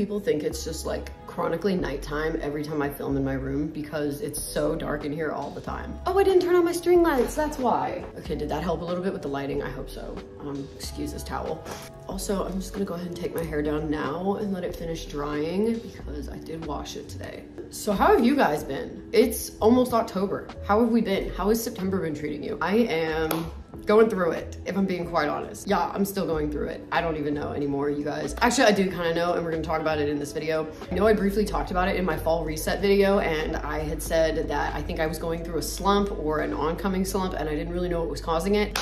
people think it's just like chronically nighttime every time I film in my room because it's so dark in here all the time. Oh, I didn't turn on my string lights, that's why. Okay, did that help a little bit with the lighting? I hope so. Excuse this towel. Also, I'm just gonna go ahead and take my hair down now and let it finish drying because I did wash it today. So how have you guys been? It's almost October. How have we been? How has September been treating you? I am going through it, if I'm being quite honest. Yeah, I'm still going through it. I don't even know anymore, you guys. Actually, I do kind of know, and we're gonna talk about it in this video. I know I briefly talked about it in my fall reset video, and I had said that I think I was going through a slump or an oncoming slump, and I didn't really know what was causing it.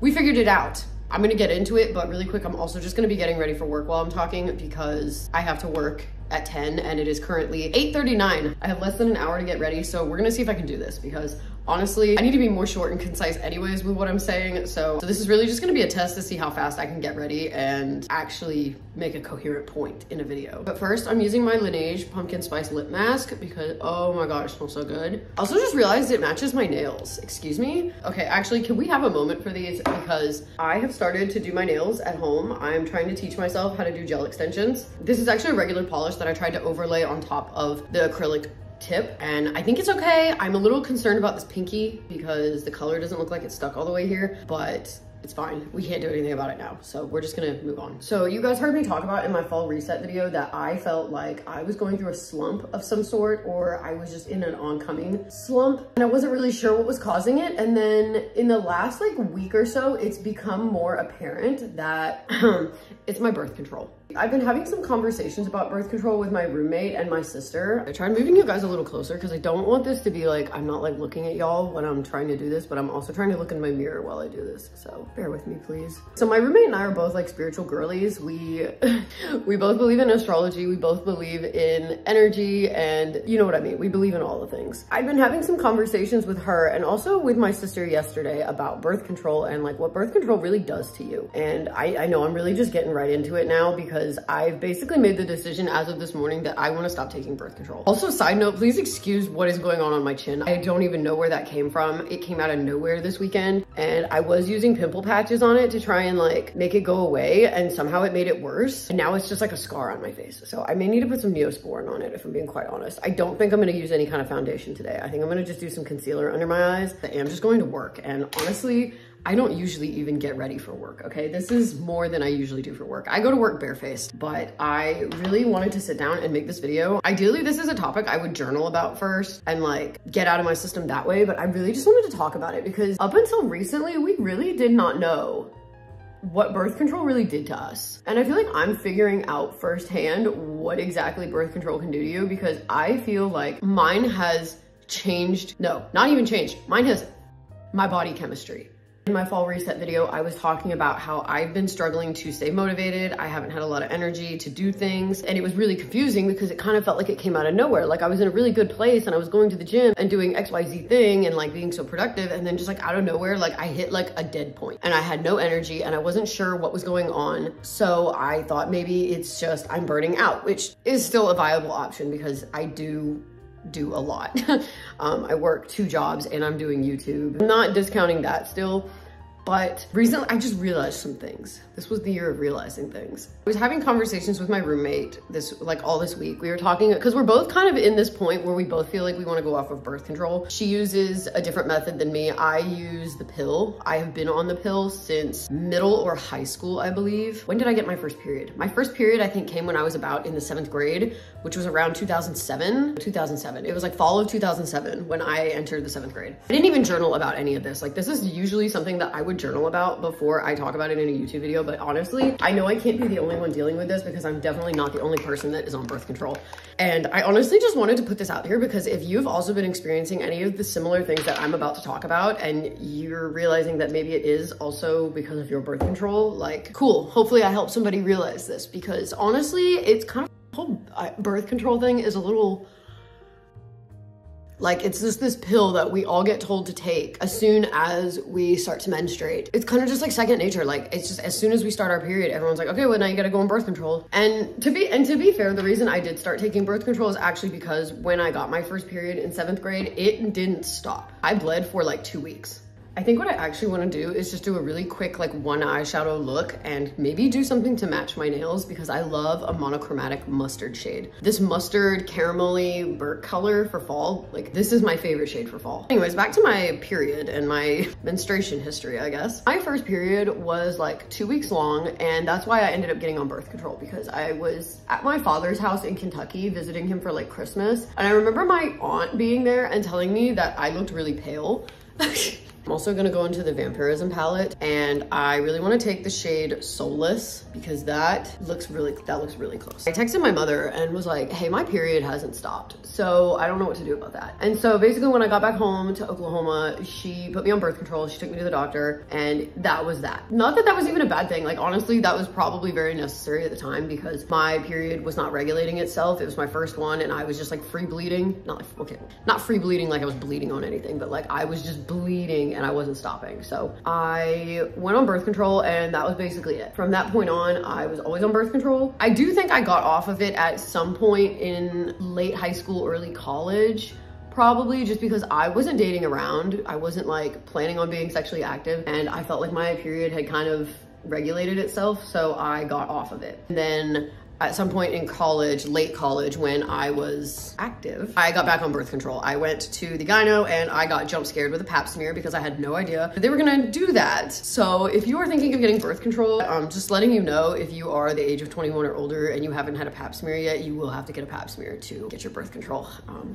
We figured it out. I'm gonna get into it, but really quick, I'm also just gonna be getting ready for work while I'm talking because I have to work at 10 and it is currently 8:39. I have less than an hour to get ready, so we're gonna see if I can do this because honestly, I need to be more short and concise anyways with what I'm saying. So this is really just gonna be a test to see how fast I can get ready and actually make a coherent point in a video. But first, I'm using my Laneige Pumpkin Spice Lip Mask because, oh my gosh, it smells so good. I also just realized it matches my nails. Excuse me? Okay, actually, can we have a moment for these? Because I have started to do my nails at home. I'm trying to teach myself how to do gel extensions. This is actually a regular polish that I tried to overlay on top of the acrylic tip, and I think it's okay. I'm a little concerned about this pinky because the color doesn't look like it's stuck all the way here, but it's fine. We can't do anything about it now, so we're just gonna move on. So you guys heard me talk about in my fall reset video that I felt like I was going through a slump of some sort, or I was just in an oncoming slump, and I wasn't really sure what was causing it. And then in the last like week or so, it's become more apparent that it's my birth control. I've been having some conversations about birth control with my roommate and my sister. I tried moving you guys a little closer because I don't want this to be like, I'm not like looking at y'all when I'm trying to do this, but I'm also trying to look in my mirror while I do this, so bear with me, please. So my roommate and I are both like spiritual girlies. We both believe in astrology. We both believe in energy, and you know what I mean? We believe in all the things. I've been having some conversations with her and also with my sister yesterday about birth control and like what birth control really does to you. And I know I'm really just getting right into it now because I've basically made the decision as of this morning that I want to stop taking birth control. Also, side note, please excuse what is going on my chin. I don't even know where that came from. It came out of nowhere this weekend, and I was using pimple patches on it to try and like make it go away, and somehow it made it worse. And now it's just like a scar on my face. So I may need to put some Neosporin on it if I'm being quite honest. I don't think I'm going to use any kind of foundation today. I think I'm going to just do some concealer under my eyes. I am just going to work, and honestly, I don't usually even get ready for work, okay? This is more than I usually do for work. I go to work barefaced, but I really wanted to sit down and make this video. Ideally, this is a topic I would journal about first and like get out of my system that way, but I really just wanted to talk about it because up until recently, we really did not know what birth control really did to us. And I feel like I'm figuring out firsthand what exactly birth control can do to you because I feel like mine has changed. No, not even changed. Mine has my body chemistry. In my fall reset video, I was talking about how I've been struggling to stay motivated. I haven't had a lot of energy to do things. And it was really confusing because it kind of felt like it came out of nowhere. Like I was in a really good place and I was going to the gym and doing XYZ thing and like being so productive. And then just like out of nowhere, like I hit like a dead point and I had no energy and I wasn't sure what was going on. So I thought maybe it's just I'm burning out, which is still a viable option because I do a lot. I work 2 jobs and I'm doing YouTube. I'm not discounting that still, but recently I just realized some things. This was the year of realizing things. I was having conversations with my roommate all this week. We were talking, cause we're both kind of in this point where we both feel like we want to go off of birth control. She uses a different method than me. I use the pill. I have been on the pill since middle or high school, I believe. When did I get my first period? My first period, I think, came when I was about in the 7th grade, which was around 2007. It was like fall of 2007 when I entered the 7th grade. I didn't even journal about any of this. Like this is usually something that I would journal about before I talk about it in a YouTube video, but honestly, I know I can't be the only one dealing with this because I'm definitely not the only person that is on birth control. And I honestly just wanted to put this out here because if you've also been experiencing any of the similar things that I'm about to talk about and you're realizing that maybe it is also because of your birth control, like cool, hopefully I help somebody realize this because honestly, it's kind of the whole birth control thing is a little like it's just this pill that we all get told to take as soon as we start to menstruate. It's kind of just like second nature. Like it's just as soon as we start our period, everyone's like, okay, well now you gotta go on birth control. And to be fair, the reason I did start taking birth control is actually because when I got my first period in 7th grade, it didn't stop. I bled for like 2 weeks. I think what I actually want to do is just do a really quick like one eyeshadow look and maybe do something to match my nails because I love a monochromatic mustard shade. This mustard caramelly burnt color for fall, like this is my favorite shade for fall. Anyways, back to my period and my menstruation history, I guess. My first period was like 2 weeks long and that's why I ended up getting on birth control because I was at my father's house in Kentucky visiting him for like Christmas. And I remember my aunt being there and telling me that I looked really pale. I'm also gonna go into the vampirism palette and I really wanna take the shade Soulless because that looks really close. I texted my mother and was like, hey, my period hasn't stopped. So I don't know what to do about that. And so basically when I got back home to Oklahoma, she put me on birth control. She took me to the doctor and that was that. Not that that was even a bad thing. Like honestly, that was probably very necessary at the time because my period was not regulating itself. It was my first one and I was just like free bleeding. Not like, okay, not free bleeding like I was bleeding on anything, but like I was just bleeding and I wasn't stopping. So I went on birth control and that was basically it. From that point on, I was always on birth control. I do think I got off of it at some point in late high school, early college, probably just because I wasn't dating around. I wasn't like planning on being sexually active and I felt like my period had kind of regulated itself. So I got off of it. And then at some point in college, late college, when I was active, I got back on birth control. I went to the gyno and I got jump scared with a pap smear because I had no idea they were gonna do that. So if you are thinking of getting birth control, I'm just letting you know, if you are the age of 21 or older and you haven't had a pap smear yet, you will have to get a pap smear to get your birth control.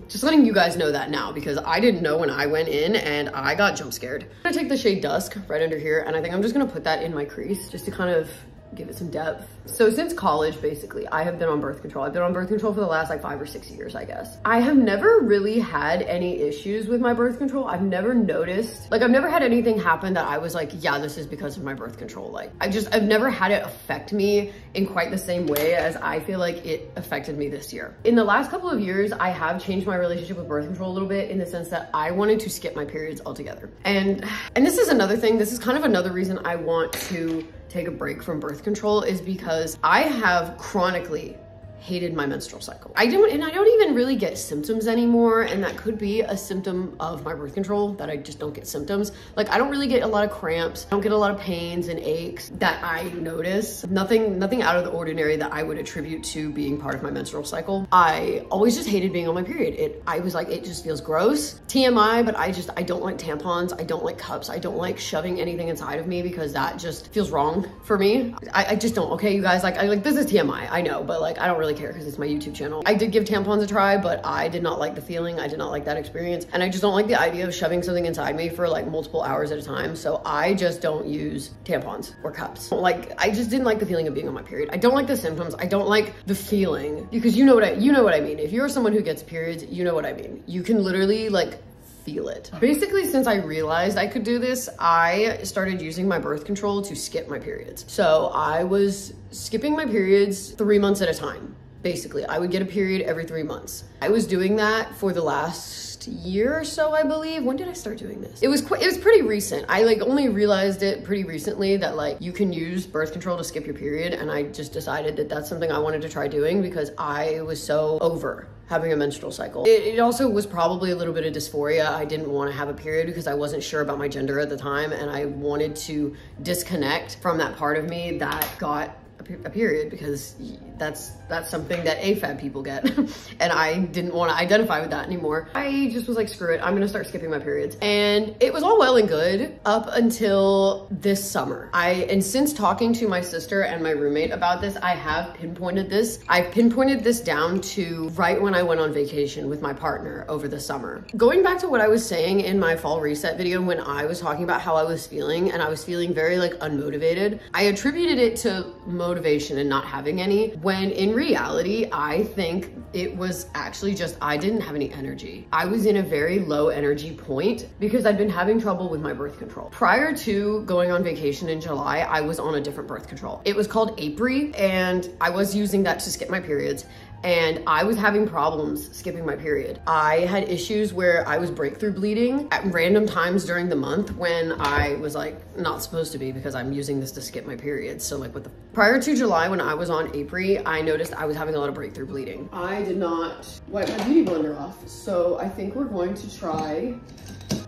Just letting you guys know that now because I didn't know when I went in and I got jump scared. I'm gonna take the shade Dusk right under here and I think I'm just gonna put that in my crease just to kind of give it some depth. So since college, basically, I have been on birth control. I've been on birth control for the last like 5 or 6 years, I guess. I have never really had any issues with my birth control. I've never noticed, like I've never had anything happen that I was like, yeah, this is because of my birth control. Like I've never had it affect me in quite the same way as I feel like it affected me this year. In the last couple of years, I have changed my relationship with birth control a little bit in the sense that I wanted to skip my periods altogether. And this is another thing, this is kind of another reason I want to take a break from birth control is because I have chronically hated my menstrual cycle. I don't even really get symptoms anymore. And that could be a symptom of my birth control that I just don't get symptoms. Like I don't really get a lot of cramps. I don't get a lot of pains and aches that I notice. Nothing out of the ordinary that I would attribute to being part of my menstrual cycle. I always just hated being on my period. I was like, it just feels gross. TMI, but I don't like tampons. I don't like cups. I don't like shoving anything inside of me because that just feels wrong for me. I just don't, okay, you guys, like this is TMI, I know, but like, I don't really care because it's my YouTube channel. I did give tampons a try, but I did not like the feeling. I did not like that experience. And I just don't like the idea of shoving something inside me for like multiple hours at a time. So I just don't use tampons or cups. Like I just didn't like the feeling of being on my period. I don't like the symptoms. I don't like the feeling because you know what I mean. If you're someone who gets periods, you know what I mean. You can literally like feel it. Basically, since I realized I could do this, I started using my birth control to skip my periods. So I was skipping my periods 3 months at a time. Basically, I would get a period every 3 months. I was doing that for the last year or so, I believe. When did I start doing this? It was pretty recent. I like only realized it pretty recently that like you can use birth control to skip your period. And I just decided that that's something I wanted to try doing because I was so over having a menstrual cycle. It also was probably a little bit of dysphoria. I didn't want to have a period because I wasn't sure about my gender at the time. And I wanted to disconnect from that part of me that got a period because that's something that AFAB people get. And I didn't want to identify with that anymore. I just was like, screw it, I'm gonna start skipping my periods. And it was all well and good up until this summer. And since talking to my sister and my roommate about this, I have pinpointed this. I've pinpointed this down to right when I went on vacation with my partner over the summer. Going back to what I was saying in my fall reset video when I was talking about how I was feeling and I was feeling very like unmotivated, I attributed it to motivation and not having any, when in reality, I think it was actually just, I didn't have any energy. I was in a very low energy point because I'd been having trouble with my birth control. Prior to going on vacation in July, I was on a different birth control. It was called Apri, and I was using that to skip my periods. And I was having problems skipping my period. I had issues where I was breakthrough bleeding at random times during the month when I was like not supposed to be because I'm using this to skip my period. So like prior to July when I was on Apri, I noticed I was having a lot of breakthrough bleeding. I did not wipe my beauty blender off. So I think we're going to try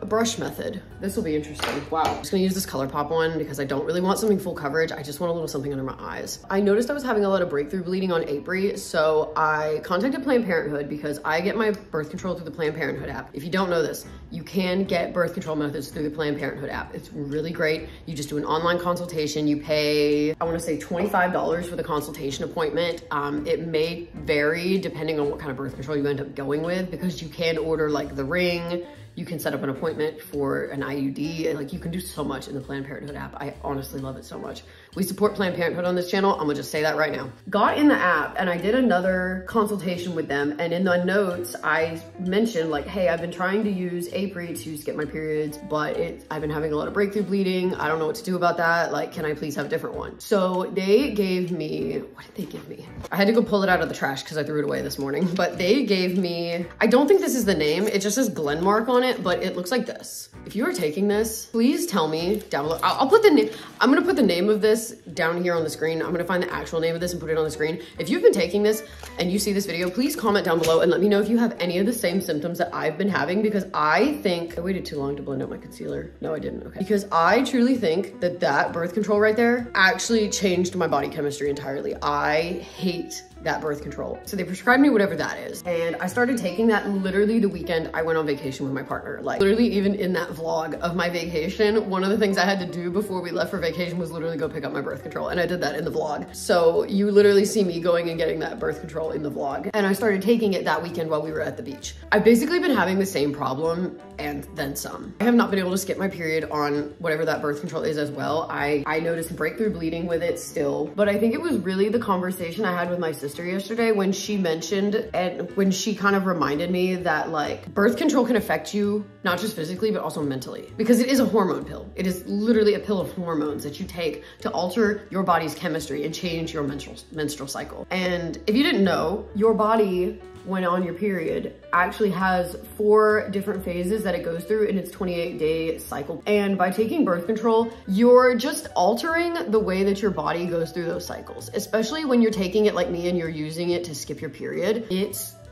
A brush method. This will be interesting. Wow. I'm just gonna use this ColourPop one because I don't really want something full coverage. I just want a little something under my eyes. I noticed I was having a lot of breakthrough bleeding on Apri, so I contacted Planned Parenthood because I get my birth control through the Planned Parenthood app. If you don't know this, you can get birth control methods through the Planned Parenthood app. It's really great. You just do an online consultation. You pay, I wanna say $25 for the consultation appointment. It may vary depending on what kind of birth control you end up going with, because you can order like the ring, you can set up an appointment for an IUD, and like you can do so much in the Planned Parenthood app. I honestly love it so much. We support Planned Parenthood on this channel. I'm gonna just say that right now. Got in the app and I did another consultation with them, and in the notes I mentioned like, hey, I've been trying to use Apri to get my periods, but I've been having a lot of breakthrough bleeding. I don't know what to do about that. Like, can I please have a different one? So they gave me, what did they give me? I had to go pull it out of the trash because I threw it away this morning, but they gave me, I don't think this is the name. It just says Glenmark on it, but it looks like this. If you are taking this, please tell me down below. I'll put the name, I'm gonna put the name of this down here on the screen. I'm gonna find the actual name of this and put it on the screen. If you've been taking this and you see this video, please comment down below and let me know if you have any of the same symptoms that I've been having, because I think, I waited too long to blend out my concealer. No, I didn't, okay. Because I truly think that that birth control right there actually changed my body chemistry entirely. I hate that birth control. So they prescribed me whatever that is. And I started taking that literally the weekend I went on vacation with my partner. Like literally even in that vlog of my vacation, one of the things I had to do before we left for vacation was literally go pick up my birth control. And I did that in the vlog. So you literally see me going and getting that birth control in the vlog. And I started taking it that weekend while we were at the beach. I've basically been having the same problem and then some. I have not been able to skip my period on whatever that birth control is as well. I noticed breakthrough bleeding with it still, but I think it was really the conversation I had with my sister yesterday when she mentioned, and when she kind of reminded me that like birth control can affect you not just physically but also mentally, because it is a hormone pill. It is literally a pill of hormones that you take to alter your body's chemistry and change your menstrual cycle. And if you didn't know, your body, when on your period, actually has 4 different phases that it goes through in its 28-day cycle. And by taking birth control, you're just altering the way that your body goes through those cycles, especially when you're taking it like me and you're using it to skip your period.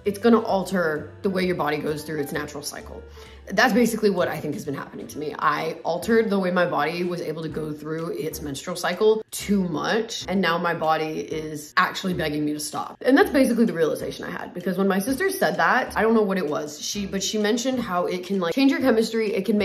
It's gonna alter the way your body goes through its natural cycle. That's basically what I think has been happening to me. I altered the way my body was able to go through its menstrual cycle too much, and now my body is actually begging me to stop. And that's basically the realization I had, because when my sister said that, I don't know what it was, but she mentioned how it can like change your chemistry. It can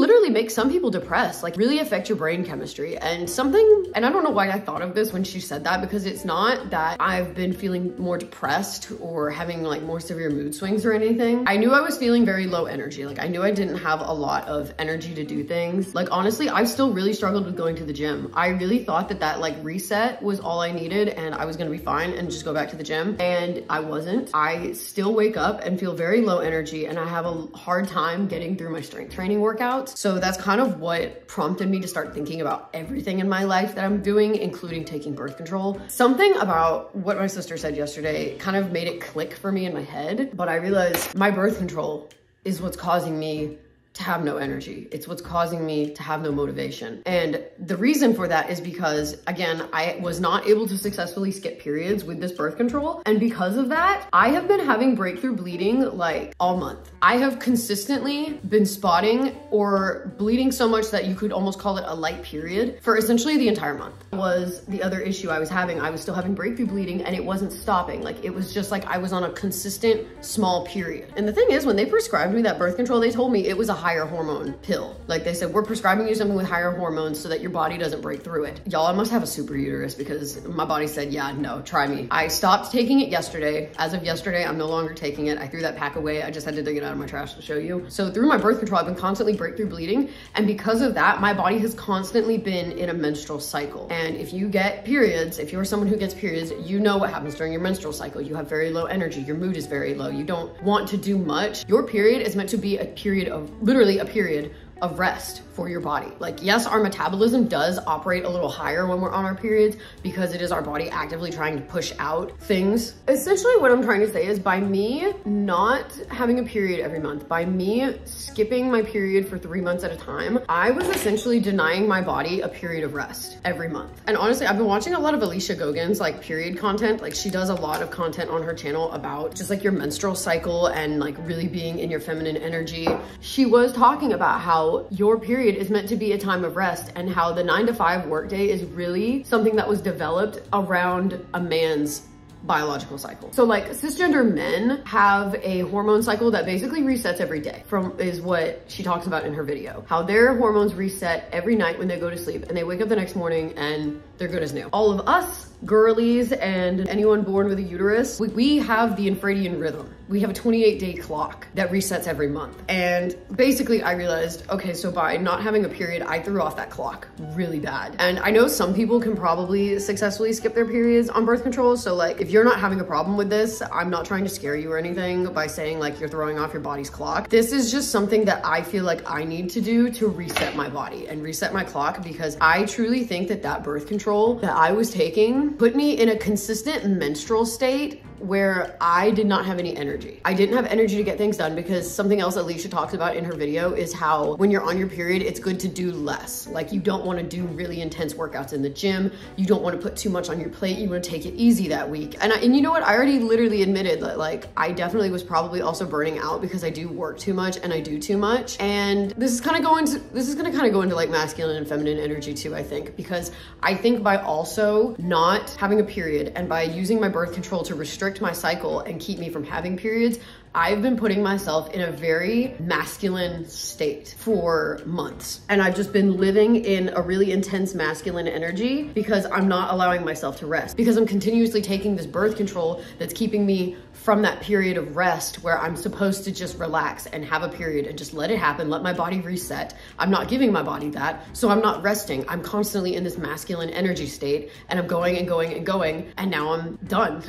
literally make some people depressed, like really affect your brain chemistry and something. And I don't know why I thought of this when she said that, because it's not that I've been feeling more depressed or having like more severe mood swings or anything. I knew I was feeling very low energy. Like I knew I didn't have a lot of energy to do things. Like honestly, I still really struggled with going to the gym. I really thought that like reset was all I needed and I was gonna be fine and just go back to the gym, and I wasn't. I still wake up and feel very low energy, and I have a hard time getting through my strength training workouts. So that's kind of what prompted me to start thinking about everything in my life that I'm doing, including taking birth control. Something about what my sister said yesterday kind of made it click for me in my head, but I realized my birth control is what's causing me to have no energy. It's what's causing me to have no motivation. And the reason for that is because, again, I was not able to successfully skip periods with this birth control. And because of that, I have been having breakthrough bleeding like all month. I have consistently been spotting or bleeding so much that you could almost call it a light period for essentially the entire month. Was the other issue I was having. I was still having breakthrough bleeding and it wasn't stopping. Like it was just like I was on a consistent small period. And the thing is, when they prescribed me that birth control, they told me it was a higher hormone pill. Like they said, we're prescribing you something with higher hormones so that your body doesn't break through it. Y'all, I must have a super uterus because my body said, yeah, no, try me. I stopped taking it yesterday. As of yesterday, I'm no longer taking it. I threw that pack away. I just had to dig it out of my trash to show you. So through my birth control, I've been constantly breakthrough bleeding. And because of that, my body has constantly been in a menstrual cycle. And if you get periods, if you're someone who gets periods, you know what happens during your menstrual cycle. You have very low energy. Your mood is very low. You don't want to do much. Your period is meant to be a period of literally a period of rest for your body. Like, yes, our metabolism does operate a little higher when we're on our periods because it is our body actively trying to push out things. Essentially what I'm trying to say is by me not having a period every month, by me skipping my period for 3 months at a time, I was essentially denying my body a period of rest every month. And honestly, I've been watching a lot of Alicia Gogan's like period content. Like, she does a lot of content on her channel about just like your menstrual cycle and like really being in your feminine energy. She was talking about how your period is meant to be a time of rest and how the 9-to-5 workday is really something that was developed around a man's biological cycle. So like cisgender men have a hormone cycle that basically resets every day is what she talks about in her video, how their hormones reset every night when they go to sleep and they wake up the next morning and they're good as new. All of us girlies and anyone born with a uterus, we have the infradian rhythm. We have a 28-day clock that resets every month. And basically I realized, okay, so by not having a period, I threw off that clock really bad. And I know some people can probably successfully skip their periods on birth control. So like, if you're not having a problem with this, I'm not trying to scare you or anything by saying like you're throwing off your body's clock. This is just something that I feel like I need to do to reset my body and reset my clock, because I truly think that that birth control that I was taking put me in a consistent menstrual state where I did not have any energy. I didn't have energy to get things done, because something else Alicia talks about in her video is how when you're on your period, it's good to do less. Like, you don't want to do really intense workouts in the gym. You don't want to put too much on your plate. You want to take it easy that week. And you know what? I already literally admitted that like I definitely was probably also burning out because I do work too much and I do too much. And this is going to kind of go into like masculine and feminine energy too, I think, because I think by also not having a period and by using my birth control to restrict my cycle and keep me from having periods, I've been putting myself in a very masculine state for months. And I've just been living in a really intense masculine energy because I'm not allowing myself to rest, because I'm continuously taking this birth control that's keeping me from that period of rest where I'm supposed to just relax and have a period and just let it happen, let my body reset. I'm not giving my body that, so I'm not resting. I'm constantly in this masculine energy state and I'm going and going and going, and now I'm done.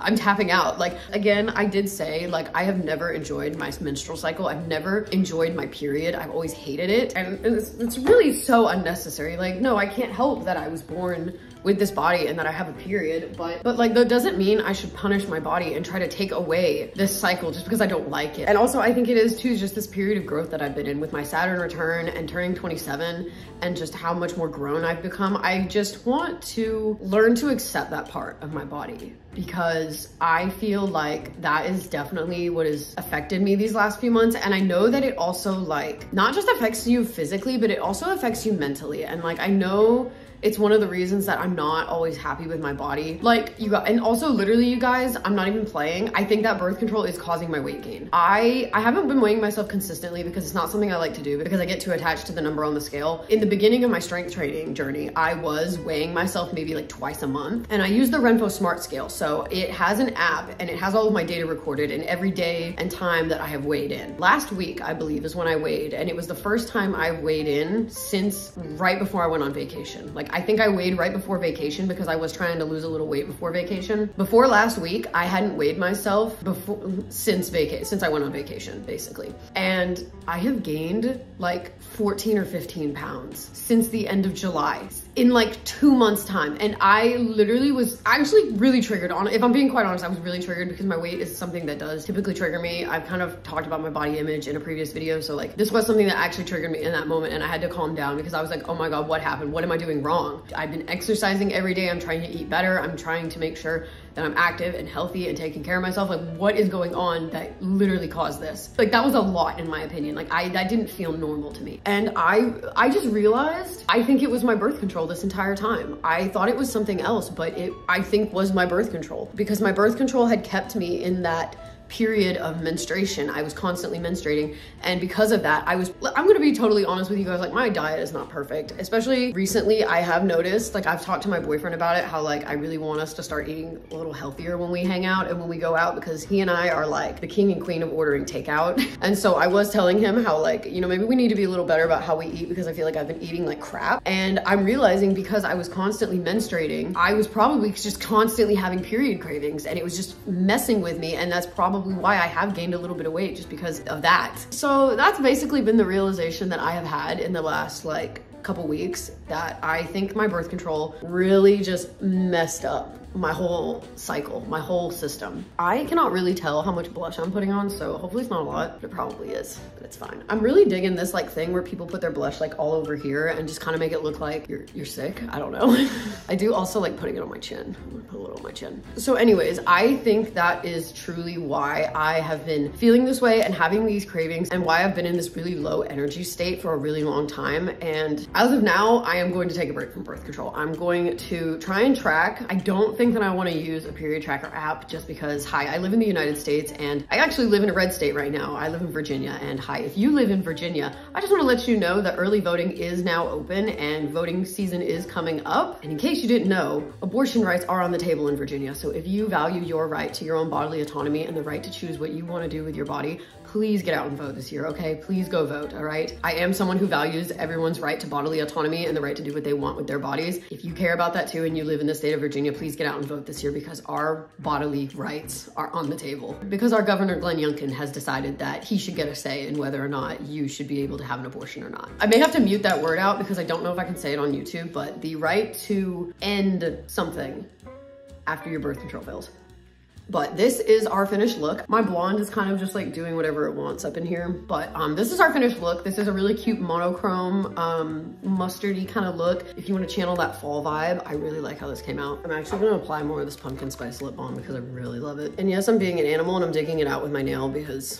I'm tapping out. Like, again, I did say, like, I have never enjoyed my menstrual cycle. I've never enjoyed my period. I've always hated it. And it's really so unnecessary. Like, no, I can't help that I was born with this body and that I have a period, but like, that doesn't mean I should punish my body and try to take away this cycle just because I don't like it. And also I think it is too, just this period of growth that I've been in with my Saturn return and turning 27 and just how much more grown I've become. I just want to learn to accept that part of my body, because I feel like that is definitely what has affected me these last few months. And I know that it also like, not just affects you physically, but it also affects you mentally. And like, I know it's one of the reasons that I'm not always happy with my body. Like, you guys, and also literally you guys, I'm not even playing. I think that birth control is causing my weight gain. I haven't been weighing myself consistently because it's not something I like to do, because I get too attached to the number on the scale. In the beginning of my strength training journey, I was weighing myself maybe like twice a month, and I use the Renpo Smart Scale. So it has an app and it has all of my data recorded and every day and time that I have weighed in. Last week, I believe, is when I weighed, and it was the first time I weighed in since right before I went on vacation. Like, I think I weighed right before vacation because I was trying to lose a little weight before vacation. Before last week, I hadn't weighed myself since I went on vacation, basically. And I have gained like 14 or 15 pounds since the end of July, in like 2 months time. And I literally was actually really triggered on it. If I'm being quite honest, I was really triggered because my weight is something that does typically trigger me. I've kind of talked about my body image in a previous video. So like, this was something that actually triggered me in that moment. And I had to calm down because I was like, oh my God, what happened? What am I doing wrong? I've been exercising every day. I'm trying to eat better. I'm trying to make sure that I'm active and healthy and taking care of myself. Like, what is going on that literally caused this? Like, that was a lot in my opinion. Like, that didn't feel normal to me. And I just realized, I think it was my birth control this entire time. I thought it was something else, but it, I think, was my birth control, because my birth control had kept me in that period of menstruation. I was constantly menstruating. And because of that, I'm gonna be totally honest with you guys, like, my diet is not perfect. Especially recently, I have noticed, like, I've talked to my boyfriend about it, how like, I really want us to start eating a little healthier when we hang out and when we go out, because he and I are like the king and queen of ordering takeout. And so I was telling him how like, you know, maybe we need to be a little better about how we eat, because I feel like I've been eating like crap. And I'm realizing, because I was constantly menstruating, I was probably just constantly having period cravings and it was just messing with me. And that's probably probably why I have gained a little bit of weight, just because of that. So that's basically been the realization that I have had in the last like couple weeks, that I think my birth control really just messed up my whole cycle, my whole system. I cannot really tell how much blush I'm putting on, so hopefully it's not a lot, but it probably is, but it's fine. I'm really digging this like thing where people put their blush like all over here and just kind of make it look like you're sick, I don't know. I do also like putting it on my chin. I'm gonna put a little on my chin. So anyways, I think that is truly why I have been feeling this way and having these cravings, and why I've been in this really low energy state for a really long time. And as of now, I am going to take a break from birth control. I'm going to try and track. I don't think that I want to use a period tracker app, just because, hi, I live in the United States and I actually live in a red state right now. I live in Virginia, and hi, if you live in Virginia, I just want to let you know that early voting is now open and voting season is coming up. And in case you didn't know, abortion rights are on the table in Virginia. So if you value your right to your own bodily autonomy and the right to choose what you want to do with your body, please get out and vote this year, okay? Please go vote, all right? I am someone who values everyone's right to bodily autonomy and the right to do what they want with their bodies. If you care about that too and you live in the state of Virginia, please get out and vote this year, because our bodily rights are on the table. Because our governor, Glenn Youngkin, has decided that he should get a say in whether or not you should be able to have an abortion or not. I may have to mute that word out because I don't know if I can say it on YouTube, but the right to end something after your birth control fails. But this is our finished look. My blonde is kind of just like doing whatever it wants up in here, but this is our finished look. This is a really cute monochrome, mustardy kind of look. If you want to channel that fall vibe, I really like how this came out. I'm actually going to apply more of this pumpkin spice lip balm because I really love it. And yes, I'm being an animal and I'm digging it out with my nail, because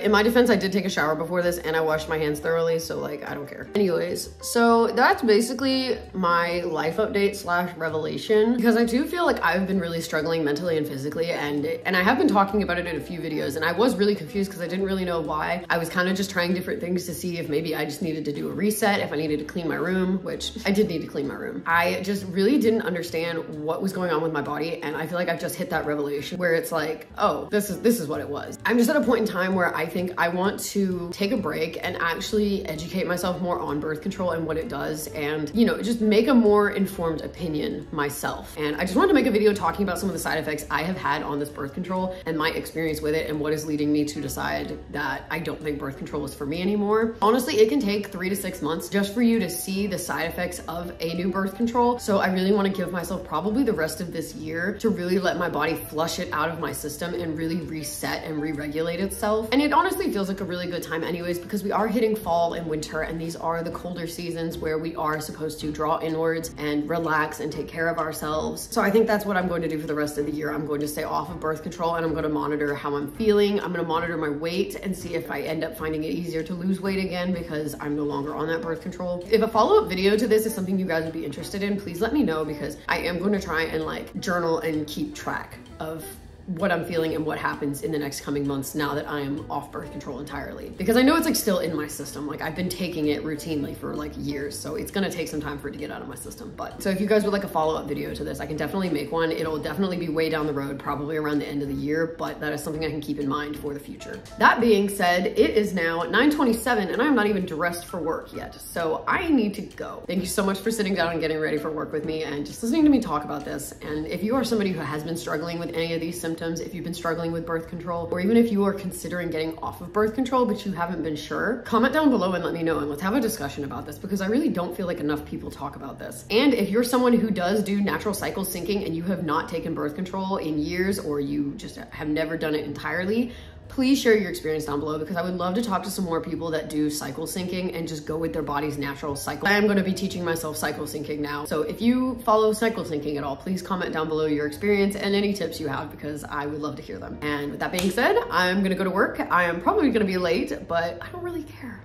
in my defense, I did take a shower before this and I washed my hands thoroughly, so like, I don't care. Anyways, so that's basically my life update / revelation, because I do feel like I've been really struggling mentally and physically, and I have been talking about it in a few videos, and I was really confused because I didn't really know why. I was kind of just trying different things to see if maybe I just needed to do a reset, if I needed to clean my room, which I did need to clean my room. I just really didn't understand what was going on with my body, and I feel like I've just hit that revelation where it's like, oh, this is what it was. I'm just at a point in time where I think I want to take a break and actually educate myself more on birth control and what it does, and, you know, just make a more informed opinion myself. And I just wanted to make a video talking about some of the side effects I have had on this birth control and my experience with it, and what is leading me to decide that I don't think birth control is for me anymore. Honestly, it can take 3 to 6 months just for you to see the side effects of a new birth control. So I really want to give myself probably the rest of this year to really let my body flush it out of my system and really reset and re-regulate itself. And it honestly feels like a really good time anyways, because we are hitting fall and winter, and these are the colder seasons where we are supposed to draw inwards and relax and take care of ourselves. So I think that's what I'm going to do for the rest of the year. I'm going to stay off of birth control, and I'm going to monitor how I'm feeling. I'm going to monitor my weight and see if I end up finding it easier to lose weight again because I'm no longer on that birth control. If a follow-up video to this is something you guys would be interested in, please let me know, because I am going to try and like journal and keep track of what I'm feeling and what happens in the next coming months now that I am off birth control entirely, because I know it's like still in my system. Like I've been taking it routinely for like years, so it's gonna take some time for it to get out of my system. But so if you guys would like a follow-up video to this, I can definitely make one. It'll definitely be way down the road, probably around the end of the year, but that is something I can keep in mind for the future. That being said, it is now 9:27 and I'm not even dressed for work yet, so I need to go. Thank you so much for sitting down and getting ready for work with me and just listening to me talk about this. And if you are somebody who has been struggling with any of these symptoms, if you've been struggling with birth control, or even if you are considering getting off of birth control but you haven't been sure, comment down below and let me know, and let's have a discussion about this, because I really don't feel like enough people talk about this. And if you're someone who does do natural cycle syncing and you have not taken birth control in years, or you just have never done it entirely, please share your experience down below, because I would love to talk to some more people that do cycle syncing and just go with their body's natural cycle. I am going to be teaching myself cycle syncing now, so if you follow cycle syncing at all, please comment down below your experience and any tips you have, because I would love to hear them. And with that being said, I'm going to go to work. I am probably going to be late, but I don't really care.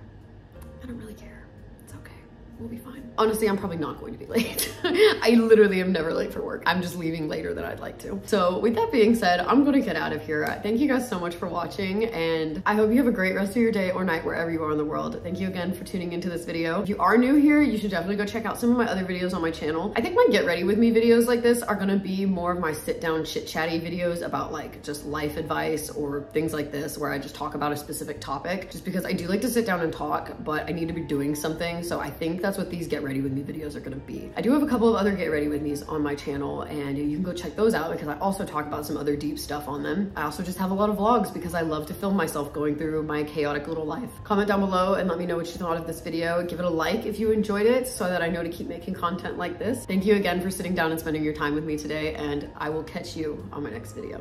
I don't really care. It's okay. We'll be fine. Honestly, I'm probably not going to be late. I literally am never late for work. I'm just leaving later than I'd like to. So with that being said, I'm gonna get out of here. Thank you guys so much for watching, and I hope you have a great rest of your day or night wherever you are in the world. Thank you again for tuning into this video. If you are new here, you should definitely go check out some of my other videos on my channel. I think my get ready with me videos like this are gonna be more of my sit down chit chatty videos about like just life advice or things like this, where I just talk about a specific topic, just because I do like to sit down and talk, but I need to be doing something. So I think that's what these get ready ready with me videos are gonna be. I do have a couple of other get ready with me's on my channel and you can go check those out because I also talk about some other deep stuff on them. I also just have a lot of vlogs because I love to film myself going through my chaotic little life. Comment down below and let me know what you thought of this video. Give it a like if you enjoyed it so that I know to keep making content like this. Thank you again for sitting down and spending your time with me today, and I will catch you on my next video.